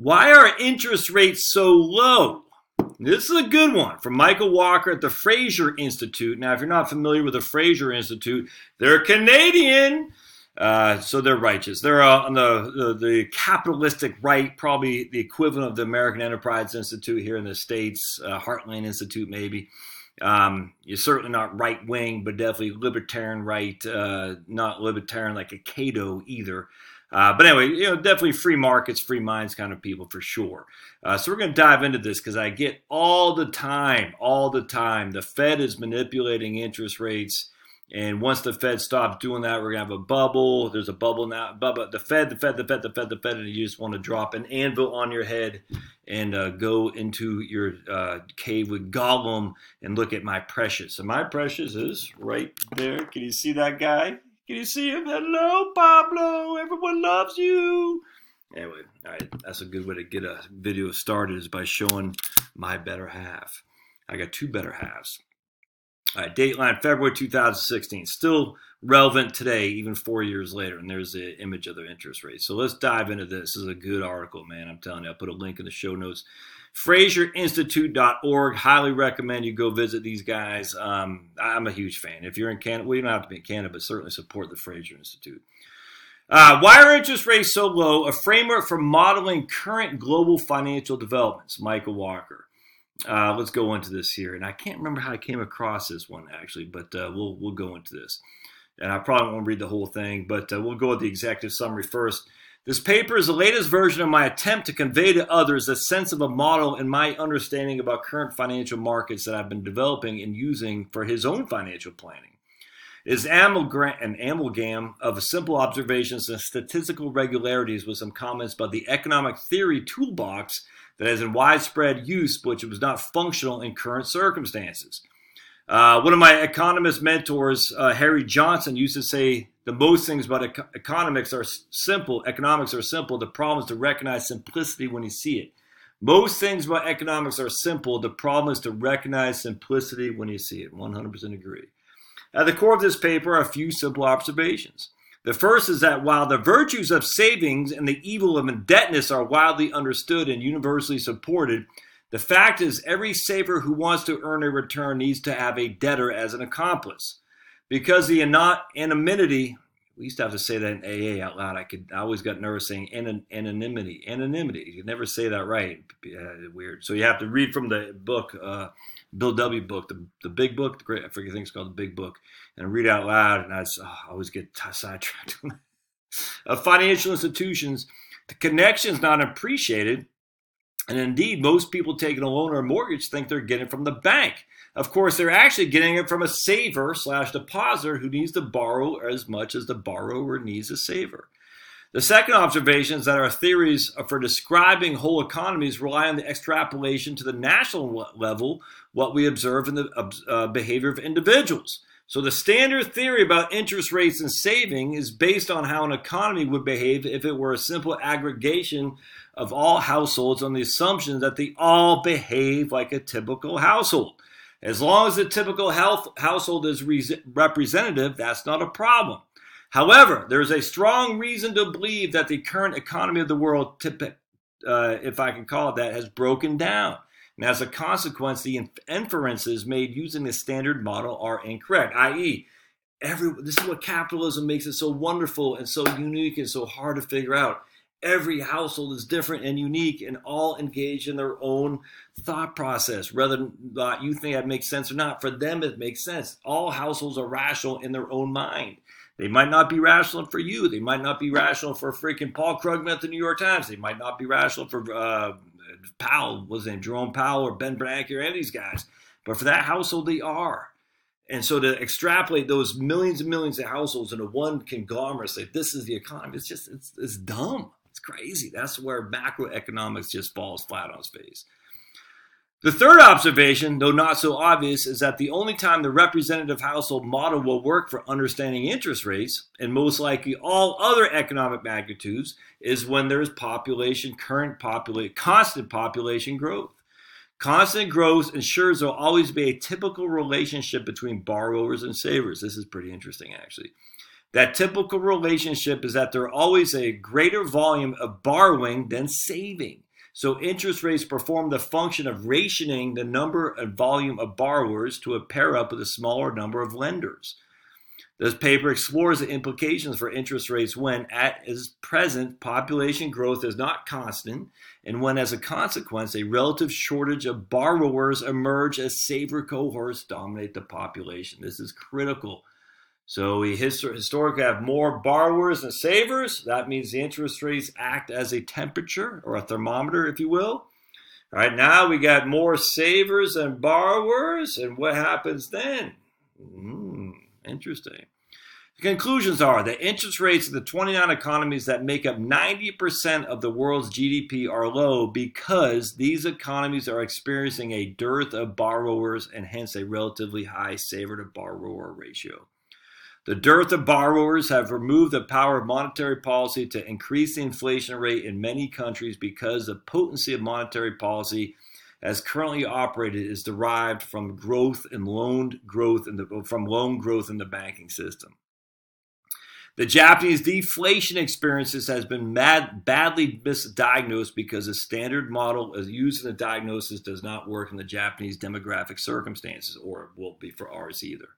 Why are interest rates so low? This is a good one from Michael Walker at the Fraser Institute. Now, if you're not familiar with the Fraser Institute, they're Canadian, so they're righteous. They're on the capitalistic right, probably the equivalent of the American Enterprise Institute here in the States, Heartland Institute maybe. You're certainly not right wing, but definitely libertarian right, not libertarian like a Cato either. But anyway, you know, definitely free markets, free minds kind of people for sure. So we're going to dive into this because I get all the time, the Fed is manipulating interest rates. And once the Fed stops doing that, we're going to have a bubble. There's a bubble now. The Fed, and you just want to drop an anvil on your head and go into your cave with Gollum and look at my precious. And my precious is right there. Can you see that guy? Can you see him? Hello, Pablo. Everyone loves you. Anyway, all right, that's a good way to get a video started is by showing my better half. I got two better halves. All right, Dateline, February 2016. Still relevant today, even 4 years later. And there's the image of the interest rate. So let's dive into this. This is a good article, man. I'm telling you, I'll put a link in the show notes. FraserInstitute.org. Highly recommend you go visit these guys. I'm a huge fan. If you're in Canada, well, you don't have to be in Canada, but certainly support the Fraser Institute. Why are interest rates so low? A framework for modeling current global financial developments. Michael Walker. Let's go into this here. And I can't remember how I came across this one, actually, but we'll go into this. And I probably won't read the whole thing, but we'll go with the executive summary first. This paper is the latest version of my attempt to convey to others a sense of a model and my understanding about current financial markets that I've been developing and using for his own financial planning. It is an amalgam of simple observations and statistical regularities with some comments about the economic theory toolbox that is in widespread use, but which was not functional in current circumstances. One of my economist mentors, Harry Johnson, used to say the most things about economics are simple, the problem is to recognize simplicity when you see it. Most things about economics are simple, the problem is to recognize simplicity when you see it. 100% agree. At the core of this paper are a few simple observations. The first is that while the virtues of savings and the evil of indebtedness are widely understood and universally supported, the fact is every saver who wants to earn a return needs to have a debtor as an accomplice. Because the anonymity, we used to have to say that in AA out loud. I always got nervous saying anonymity. You never say that right. Weird. So you have to read from the book, Bill W. book, the big book. I forget, I think it's called the big book. And I read out loud, and I always get sidetracked on that. Of financial institutions, the connection is not appreciated. And indeed, most people taking a loan or a mortgage think they're getting it from the bank. Of course, they're actually getting it from a saver/depositor who needs to borrow as much as the borrower needs a saver. The second observation is that our theories for describing whole economies rely on the extrapolation to the national level, what we observe in the behavior of individuals. So the standard theory about interest rates and saving is based on how an economy would behave if it were a simple aggregation of all households on the assumption that they all behave like a typical household. As long as the typical household is representative, that's not a problem. However, there is a strong reason to believe that the current economy of the world, if I can call it that, has broken down. And as a consequence, the inferences made using the standard model are incorrect, i.e., this is what capitalism makes it so wonderful and so unique and so hard to figure out. Every household is different and unique and all engaged in their own thought process. Whether you think that makes sense or not, for them it makes sense. All households are rational in their own mind. They might not be rational for you. They might not be rational for freaking Paul Krugman at the New York Times. They might not be rational for Powell, was it Jerome Powell or Ben Bernanke or any of these guys. But for that household, they are. And so to extrapolate those millions and millions of households into one conglomerate, say this is the economy, it's just, it's dumb. It's crazy. That's where macroeconomics just falls flat on its face. The third observation, though not so obvious, is that the only time the representative household model will work for understanding interest rates, and most likely all other economic magnitudes, is when there is constant population growth. Constant growth ensures there will always be a typical relationship between borrowers and savers. This is pretty interesting, actually. That typical relationship is that there are always a greater volume of borrowing than saving. So interest rates perform the function of rationing the number and volume of borrowers to a pair up with a smaller number of lenders. This paper explores the implications for interest rates when, at its present, population growth is not constant, and when, as a consequence, a relative shortage of borrowers emerge as saver cohorts dominate the population. This is critical. So we historically have more borrowers than savers. That means the interest rates act as a temperature or a thermometer, if you will. All right, now we got more savers than borrowers, and what happens then? Interesting. The conclusions are that interest rates of the 29 economies that make up 90% of the world's GDP are low because these economies are experiencing a dearth of borrowers and hence a relatively high saver to borrower ratio. The dearth of borrowers have removed the power of monetary policy to increase the inflation rate in many countries because the potency of monetary policy as currently operated is derived from loan growth in the banking system. The Japanese deflation experiences has been badly misdiagnosed because the standard model used in the diagnosis does not work in the Japanese demographic circumstances, or it won't be for ours either.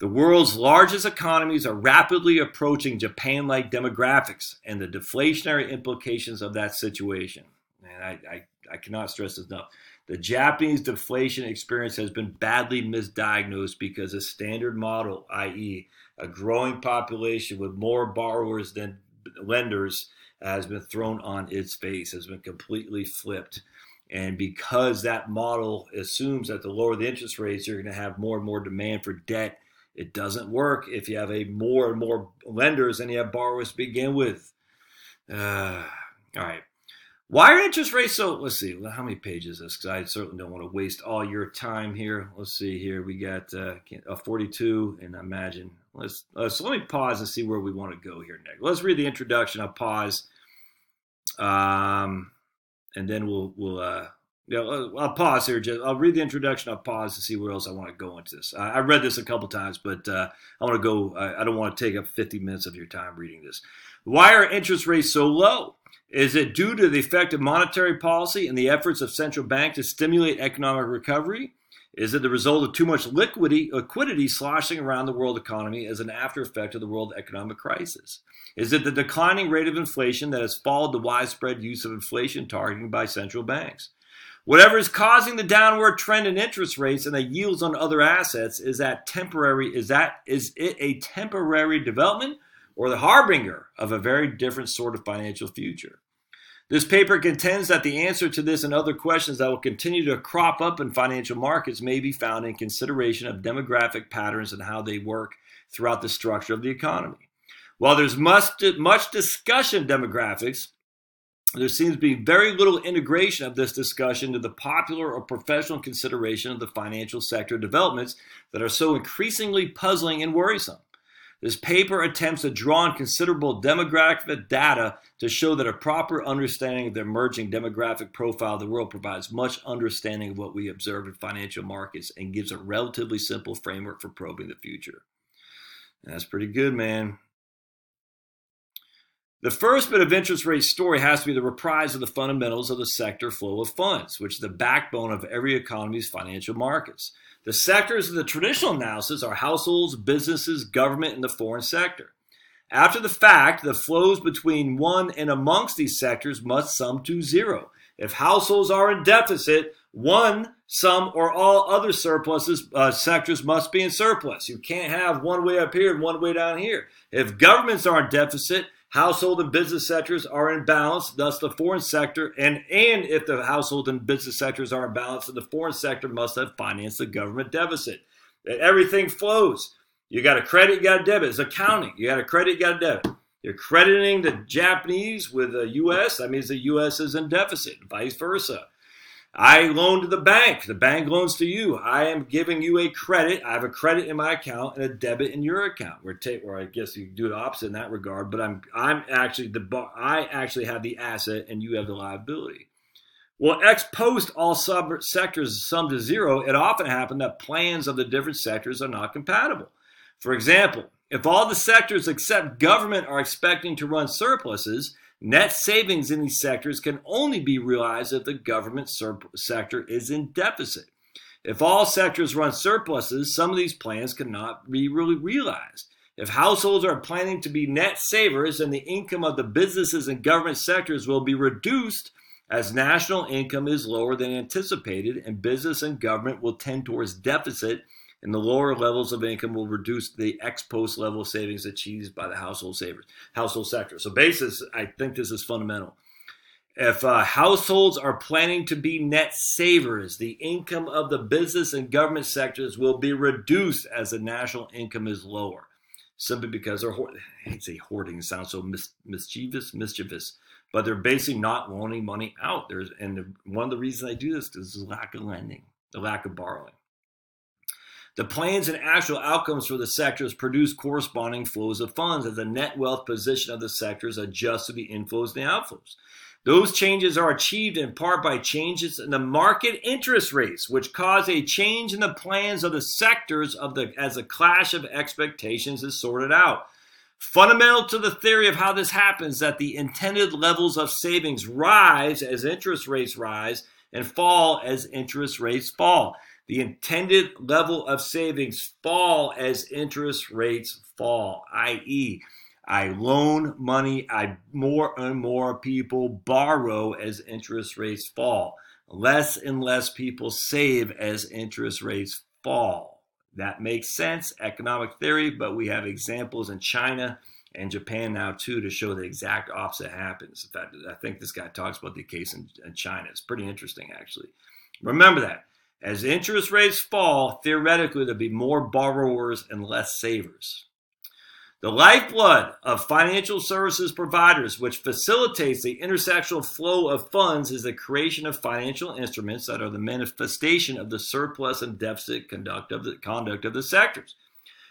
The world's largest economies are rapidly approaching Japan-like demographics and the deflationary implications of that situation. And I cannot stress this enough. The Japanese deflation experience has been badly misdiagnosed because a standard model, i.e. a growing population with more borrowers than lenders, has been thrown on its face, has been completely flipped. And because that model assumes that the lower the interest rates, you're going to have more and more demand for debt, it doesn't work if you have a more and more lenders than you have borrowers to begin with. All right. Why are interest rates so, let's see, how many pages is this? Because I certainly don't want to waste all your time here. Let's see here. We got 42, and I imagine, so let me pause and see where we want to go here next. Let's read the introduction. I'll pause, and then I'll pause here. I'll read the introduction. I'll pause to see where else I want to go into this. I read this a couple times, but I want to go. I don't want to take up 50 minutes of your time reading this. Why are interest rates so low? Is it due to the effect of monetary policy and the efforts of central banks to stimulate economic recovery? Is it the result of too much liquidity sloshing around the world economy as an after effect of the world economic crisis? Is it the declining rate of inflation that has followed the widespread use of inflation targeting by central banks? Whatever is causing the downward trend in interest rates and the yields on other assets, is it a temporary development or the harbinger of a very different sort of financial future? This paper contends that the answer to this and other questions that will continue to crop up in financial markets may be found in consideration of demographic patterns and how they work throughout the structure of the economy. While there's much discussion of demographics, there seems to be very little integration of this discussion to the popular or professional consideration of the financial sector developments that are so increasingly puzzling and worrisome. This paper attempts to draw on considerable demographic data to show that a proper understanding of the emerging demographic profile of the world provides much understanding of what we observe in financial markets and gives a relatively simple framework for probing the future. That's pretty good, man. The first bit of interest rate story has to be the reprise of the fundamentals of the sector flow of funds, which is the backbone of every economy's financial markets. The sectors of the traditional analysis are households, businesses, government, and the foreign sector. After the fact, the flows between one and amongst these sectors must sum to zero. If households are in deficit, one, some, or all other surpluses sectors must be in surplus. You can't have one way up here and one way down here. If governments are in deficit, household and business sectors are in balance, thus the foreign sector, and if the household and business sectors are in balance, then the foreign sector must have financed the government deficit. Everything flows. You got a credit, you got a debit. It's accounting. You got a credit, you got a debit. You're crediting the Japanese with the U.S. That means the U.S. is in deficit, vice versa. I loan to the bank. The bank loans to you. I am giving you a credit. I have a credit in my account and a debit in your account. Where I guess you can do the opposite in that regard, but I actually have the asset and you have the liability. Well, ex post all sub-sectors sum to zero, it often happens that plans of the different sectors are not compatible. For example, if all the sectors except government are expecting to run surpluses, Net savings in these sectors can only be realized if the government sector is in deficit. If all sectors run surpluses, some of these plans cannot be really realized. If households are planning to be net savers, then the income of the businesses and government sectors will be reduced as national income is lower than anticipated, and business and government will tend towards deficit, and the lower levels of income will reduce the ex-post level of savings achieved by the household sector. So basis, I think this is fundamental. If households are planning to be net savers, the income of the business and government sectors will be reduced as the national income is lower. Simply because they're hoarding. I hate to say hoarding, it sounds so mischievous, but they're basically not loaning money out. One of the reasons I do this is the lack of lending, the lack of borrowing. The plans and actual outcomes for the sectors produce corresponding flows of funds as the net wealth position of the sectors adjusts to the inflows and the outflows. Those changes are achieved in part by changes in the market interest rates, which cause a change in the plans of the sectors as a clash of expectations is sorted out. Fundamental to the theory of how this happens, that the intended levels of savings rise as interest rates rise and fall as interest rates fall. The intended level of savings fall as interest rates fall, i.e., I loan money, more and more people borrow as interest rates fall. Less and less people save as interest rates fall. That makes sense, economic theory, but we have examples in China and Japan now too to show the exact opposite happens. In fact, I think this guy talks about the case in China. It's pretty interesting, actually. Remember that. As interest rates fall, theoretically, there'll be more borrowers and less savers. The lifeblood of financial services providers, which facilitates the intersectional flow of funds, is the creation of financial instruments that are the manifestation of the surplus and deficit conduct of the sectors.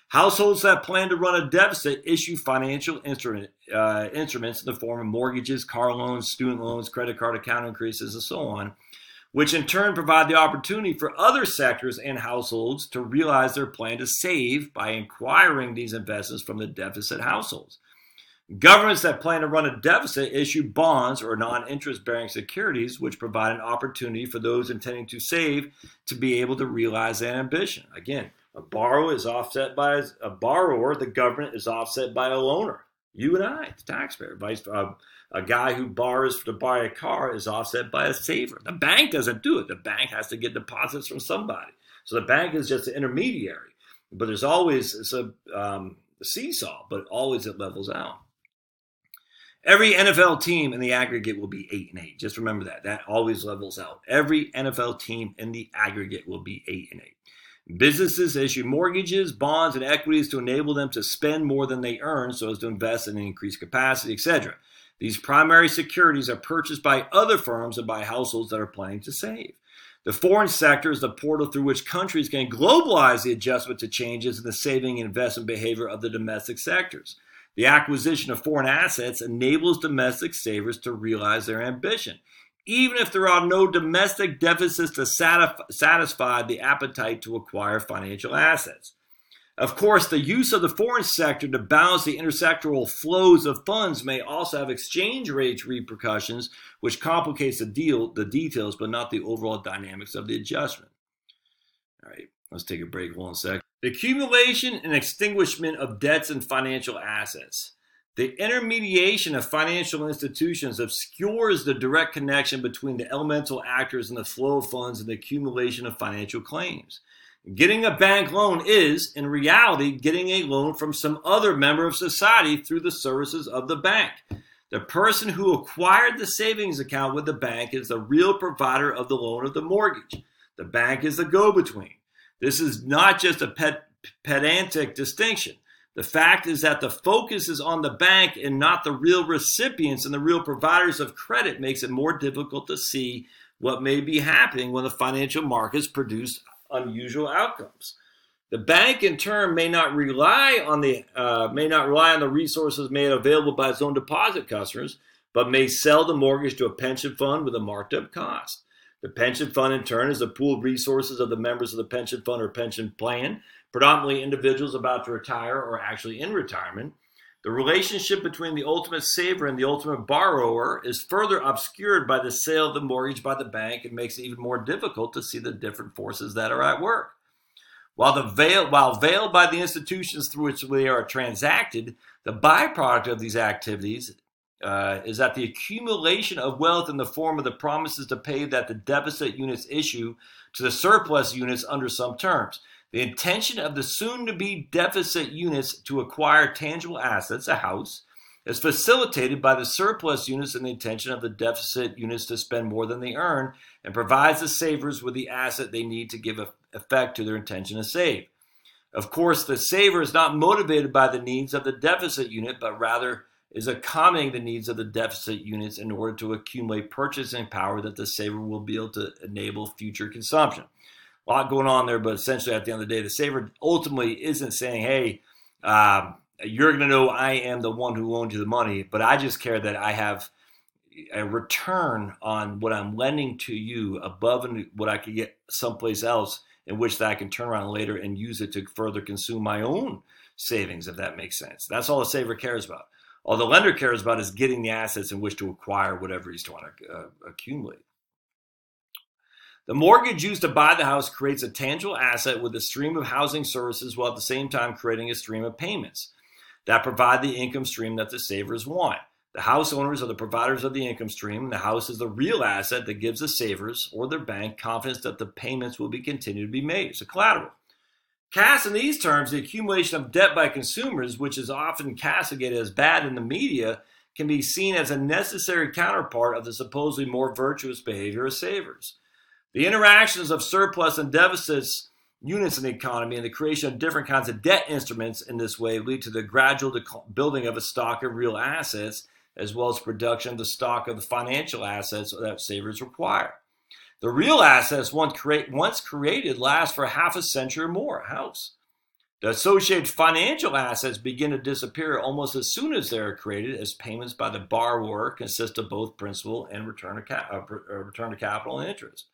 Households that plan to run a deficit issue financial instruments in the form of mortgages, car loans, student loans, credit card account increases, and so on, which in turn provide the opportunity for other sectors and households to realize their plan to save by acquiring these investments from the deficit households. Governments that plan to run a deficit issue bonds or non-interest-bearing securities, which provide an opportunity for those intending to save to be able to realize that ambition. Again, a borrower, the government is offset by a loaner. You and I, the taxpayer, a guy who borrows to buy a car is offset by a saver. The bank doesn't do it. The bank has to get deposits from somebody. So the bank is just an intermediary. But there's always a seesaw, but always it levels out. Every NFL team in the aggregate will be 8-8. Just remember that. That always levels out. Every NFL team in the aggregate will be 8-8. Businesses issue mortgages, bonds, and equities to enable them to spend more than they earn so as to invest in increased capacity, etc. These primary securities are purchased by other firms and by households that are planning to save. The foreign sector is the portal through which countries can globalize the adjustment to changes in the saving and investment behavior of the domestic sectors. The acquisition of foreign assets enables domestic savers to realize their ambition. Even if there are no domestic deficits to satisfy the appetite to acquire financial assets. Of course, the use of the foreign sector to balance the intersectoral flows of funds may also have exchange rate repercussions, which complicates the details, but not the overall dynamics of the adjustment. All right, let's take a break. 1 second. The accumulation and extinguishment of debts and financial assets. The intermediation of financial institutions obscures the direct connection between the elemental actors in the flow of funds and the accumulation of financial claims. Getting a bank loan is, in reality, getting a loan from some other member of society through the services of the bank. The person who acquired the savings account with the bank is the real provider of the loan or the mortgage. The bank is the go-between. This is not just a pedantic distinction. The fact is that the focus is on the bank and not the real recipients and the real providers of credit makes it more difficult to see what may be happening when the financial markets produce unusual outcomes. The bank, in turn, may not rely on the resources made available by its own deposit customers, but may sell the mortgage to a pension fund with a marked up cost. The pension fund, in turn, is the pooled resources of the members of the pension fund or pension plan, predominantly individuals about to retire or actually in retirement. The relationship between the ultimate saver and the ultimate borrower is further obscured by the sale of the mortgage by the bank and makes it even more difficult to see the different forces that are at work. While veiled by the institutions through which they are transacted, the byproduct of these activities is that the accumulation of wealth in the form of the promises to pay that the deficit units issue to the surplus units under some terms. The intention of the soon-to-be deficit units to acquire tangible assets, a house, is facilitated by the surplus units and the intention of the deficit units to spend more than they earn, and provides the savers with the asset they need to give effect to their intention to save. Of course, the saver is not motivated by the needs of the deficit unit, but rather is accommodating the needs of the deficit units in order to accumulate purchasing power that the saver will be able to enable future consumption. A lot going on there, but essentially at the end of the day, the saver ultimately isn't saying, hey, you're going to know I am the one who loaned you the money, but I just care that I have a return on what I'm lending to you above and what I could get someplace else in which that I can turn around later and use it to further consume my own savings, if that makes sense. That's all the saver cares about. All the lender cares about is getting the assets in which to acquire whatever he's trying to accumulate. The mortgage used to buy the house creates a tangible asset with a stream of housing services while at the same time creating a stream of payments that provide the income stream that the savers want. The house owners are the providers of the income stream, and the house is the real asset that gives the savers or their bank confidence that the payments will be continued to be made. It's a collateral. Cast in these terms, the accumulation of debt by consumers, which is often castigated as bad in the media, can be seen as a necessary counterpart of the supposedly more virtuous behavior of savers. The interactions of surplus and deficits units in the economy and the creation of different kinds of debt instruments in this way lead to the gradual building of a stock of real assets, as well as production of the stock of the financial assets that savers require. The real assets once created last for half a century or more, a house. The associated financial assets begin to disappear almost as soon as they are created, as payments by the borrower consist of both principal and return of capital and interest.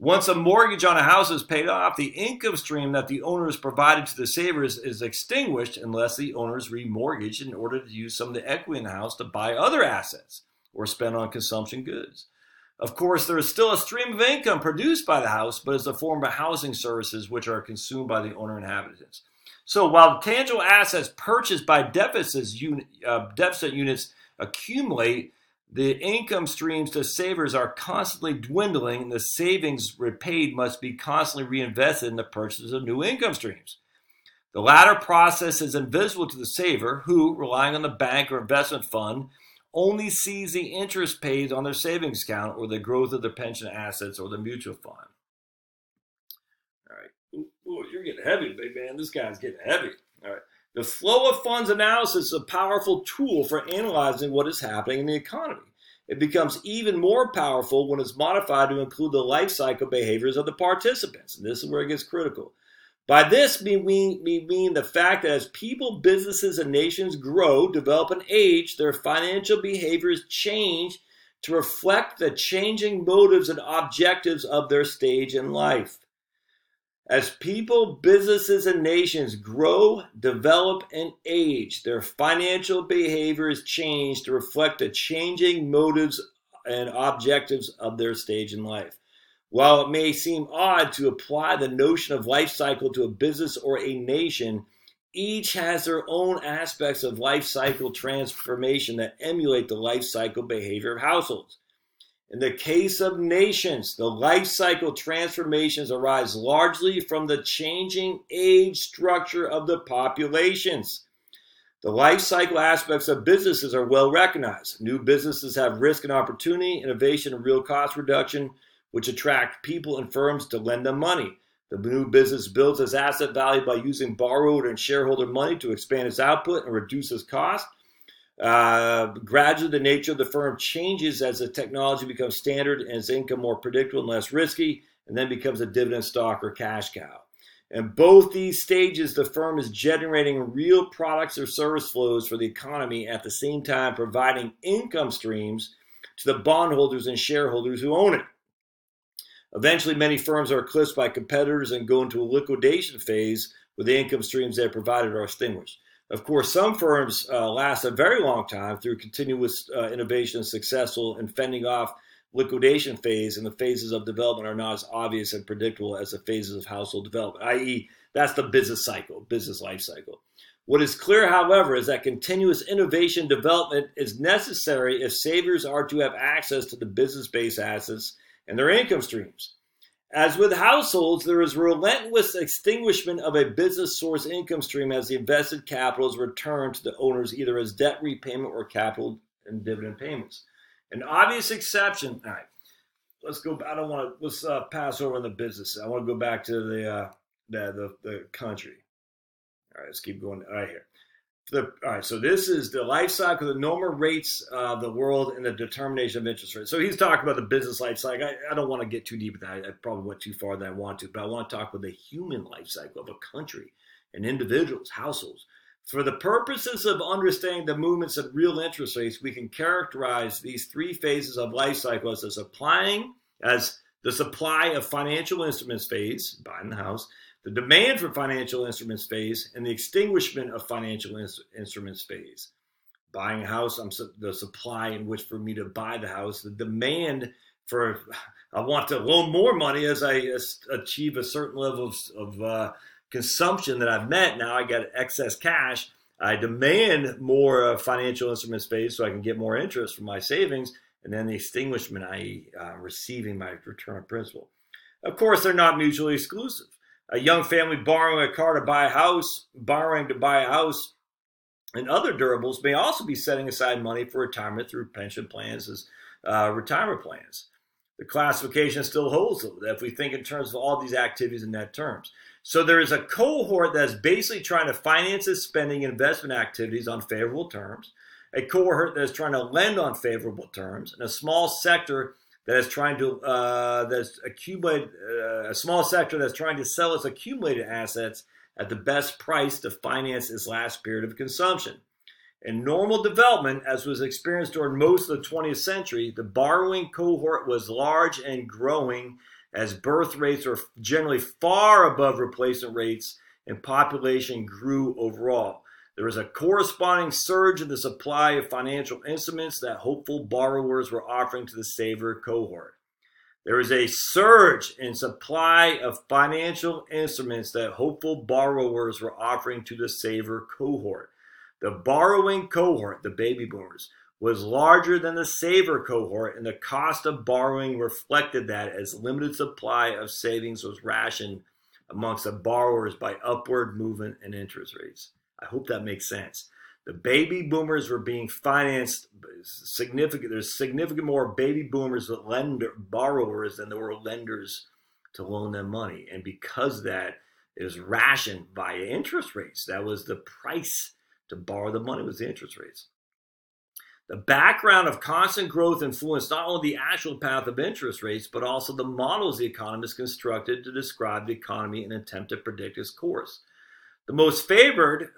Once a mortgage on a house is paid off, the income stream that the owner has provided to the savers is extinguished unless the owner is remortgaged in order to use some of the equity in the house to buy other assets or spend on consumption goods. Of course, there is still a stream of income produced by the house, but it's a form of housing services which are consumed by the owner inhabitants. So while the tangible assets purchased by deficit units accumulate, the income streams to savers are constantly dwindling, and the savings repaid must be constantly reinvested in the purchase of new income streams. The latter process is invisible to the saver, who, relying on the bank or investment fund, only sees the interest paid on their savings account or the growth of their pension assets or the mutual fund. All right. Ooh, you're getting heavy, big man. This guy's getting heavy. All right. The flow of funds analysis is a powerful tool for analyzing what is happening in the economy. It becomes even more powerful when it's modified to include the life cycle behaviors of the participants. And this is where it gets critical. By this, we mean the fact that as people, businesses, and nations grow, develop, and age, their financial behaviors change to reflect the changing motives and objectives of their stage in life. As people, businesses, and nations grow, develop, and age, their financial behaviors change to reflect the changing motives and objectives of their stage in life. While it may seem odd to apply the notion of life cycle to a business or a nation, each has their own aspects of life cycle transformation that emulate the life cycle behavior of households. In the case of nations, the life cycle transformations arise largely from the changing age structure of the populations. The life cycle aspects of businesses are well recognized. New businesses have risk and opportunity, innovation, and real cost reduction, which attract people and firms to lend them money. The new business builds its asset value by using borrowed and shareholder money to expand its output and reduce its cost. Gradually, the nature of the firm changes as the technology becomes standard and its income more predictable and less risky, and then becomes a dividend stock or cash cow. In both these stages, the firm is generating real products or service flows for the economy, at the same time providing income streams to the bondholders and shareholders who own it. Eventually, many firms are eclipsed by competitors and go into a liquidation phase where the income streams they provided are extinguished. Of course, some firms last a very long time through continuous innovation and successful and fending off liquidation phase, and the phases of development are not as obvious and predictable as the phases of household development, i.e. that's the business cycle, business life cycle. What is clear, however, is that continuous innovation development is necessary if savers are to have access to the business-based assets and their income streams. As with households, there is relentless extinguishment of a business source income stream as the invested capital is returned to the owners either as debt repayment or capital and dividend payments. An obvious exception. All right, let's go. I don't want to. Let's pass over on the business. I want to go back to the country. All right, let's keep going. All right, here. All right, so this is the life cycle, the normal rates of the world, and the determination of interest rates. So he's talking about the business life cycle. I don't want to get too deep in that. I probably went too far than I want to, but I want to talk about the human life cycle of a country and individuals, households. For the purposes of understanding the movements of real interest rates, we can characterize these three phases of life cycle as the supply of financial instruments phase, buying the house, the demand for financial instruments phase, and the extinguishment of financial instruments phase. Buying a house, the supply in which for me to buy the house, the demand for, I want to loan more money as I achieve a certain level of consumption that I've met. Now I got excess cash. I demand more financial instruments phase so I can get more interest from my savings, and then the extinguishment, i.e. receiving my return on principal. Of course, they're not mutually exclusive. A young family borrowing to buy a house, and other durables may also be setting aside money for retirement through pension plans as retirement plans. The classification still holds, though, if we think in terms of all these activities in net terms. So there is a cohort that's basically trying to finance its spending and investment activities on favorable terms, a cohort that's trying to lend on favorable terms, and a small sector that's trying to sell its accumulated assets at the best price to finance its last period of consumption. In normal development, as was experienced during most of the 20th century, the borrowing cohort was large and growing as birth rates were generally far above replacement rates and population grew overall. There was a corresponding surge in the supply of financial instruments that hopeful borrowers were offering to the saver cohort. There is a surge in supply of financial instruments that hopeful borrowers were offering to the saver cohort. The borrowing cohort, the baby boomers, was larger than the saver cohort, and the cost of borrowing reflected that as limited supply of savings was rationed amongst the borrowers by upward movement in interest rates. I hope that makes sense. The baby boomers were being financed significant. There's significant more baby boomers with borrowers than there were lenders to loan them money. And because of that, it was rationed via interest rates. That was the price to borrow the money, was the interest rates. The background of constant growth influenced not only the actual path of interest rates, but also the models the economists constructed to describe the economy in an attempt to predict its course. The most favored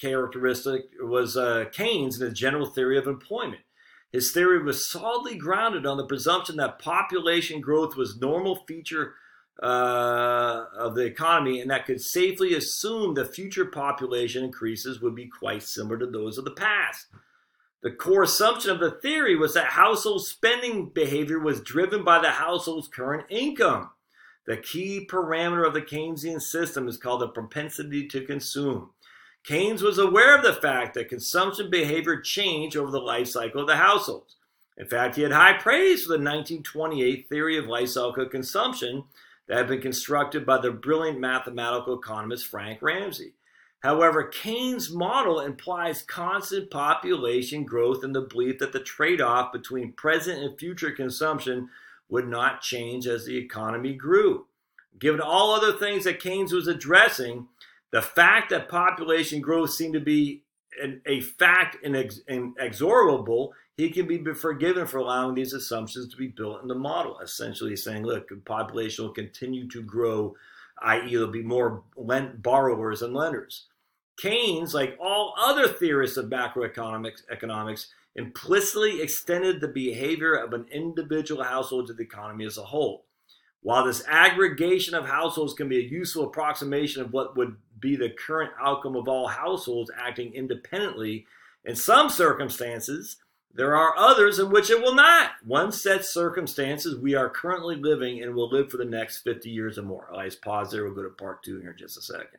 characteristic was Keynes and his general theory of employment. His theory was solidly grounded on the presumption that population growth was a normal feature of the economy, and that could safely assume the future population increases would be quite similar to those of the past. The core assumption of the theory was that household spending behavior was driven by the household's current income. The key parameter of the Keynesian system is called the propensity to consume. Keynes was aware of the fact that consumption behavior changed over the life cycle of the households. In fact, he had high praise for the 1928 theory of life cycle consumption that had been constructed by the brilliant mathematical economist Frank Ramsey. However, Keynes' model implies constant population growth and the belief that the trade-off between present and future consumption would not change as the economy grew. Given all other things that Keynes was addressing, the fact that population growth seemed to be a fact inexorable, he can be forgiven for allowing these assumptions to be built in the model. Essentially saying, look, the population will continue to grow, i.e. there'll be more borrowers and lenders. Keynes, like all other theorists of macroeconomics, implicitly extended the behavior of an individual household to the economy as a whole. While this aggregation of households can be a useful approximation of what would be the current outcome of all households acting independently in some circumstances. There are others in which it will not. One set circumstances we are currently living and will live for the next 50 years or more. I'll just pause there. We'll go to part two in here in just a second.